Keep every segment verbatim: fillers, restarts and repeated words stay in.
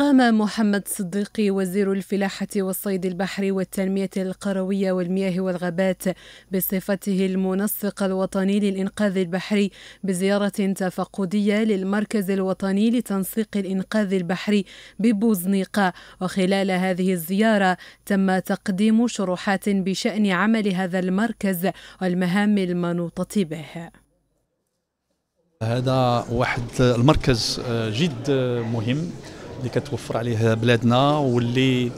قام محمد صديقي وزير الفلاحة والصيد البحري والتنمية القروية والمياه والغابات بصفته المنسق الوطني للإنقاذ البحري بزيارة تفقدية للمركز الوطني لتنسيق الإنقاذ البحري ببوزنيقة، وخلال هذه الزيارة تم تقديم شروحات بشأن عمل هذا المركز والمهام المنوطة به. هذا واحد المركز جد مهم اللي كتوفر عليه بلادنا، واللي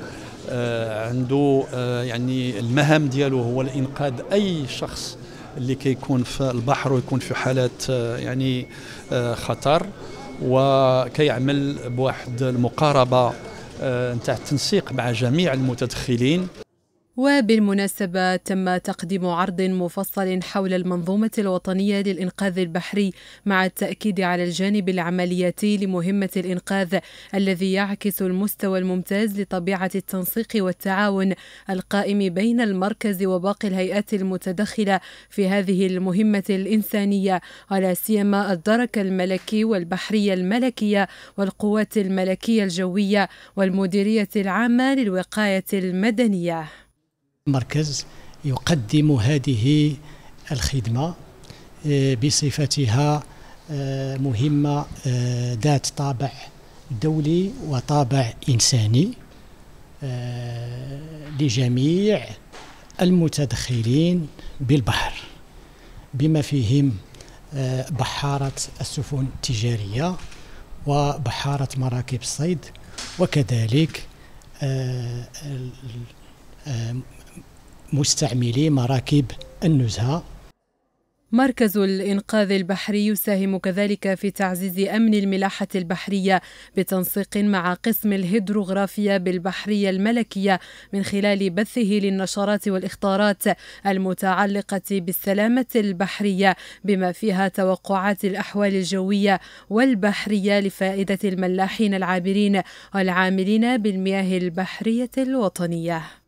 عنده يعني المهام ديالو هو الإنقاذ أي شخص اللي كيكون في البحر ويكون في حالات يعني خطر، وكيعمل بواحد المقاربة نتاع التنسيق مع جميع المتدخلين. وبالمناسبة تم تقديم عرض مفصل حول المنظومة الوطنية للإنقاذ البحري، مع التأكيد على الجانب العملياتي لمهمة الإنقاذ الذي يعكس المستوى الممتاز لطبيعة التنسيق والتعاون القائم بين المركز وباقي الهيئات المتدخلة في هذه المهمة الإنسانية، ولا سيما الدرك الملكي والبحرية الملكية والقوات الملكية الجوية والمديرية العامة للوقاية المدنية. المركز يقدم هذه الخدمة بصفتها مهمة ذات طابع دولي وطابع إنساني لجميع المتدخلين بالبحر، بما فيهم بحارة السفن التجارية وبحارة مراكب الصيد، وكذلك مستعملي مراكب النزهة. مركز الإنقاذ البحري يساهم كذلك في تعزيز أمن الملاحة البحرية بتنسيق مع قسم الهيدروغرافيا بالبحرية الملكية، من خلال بثه للنشرات والإخطارات المتعلقة بالسلامة البحرية بما فيها توقعات الأحوال الجوية والبحرية لفائدة الملاحين العابرين والعاملين بالمياه البحرية الوطنية.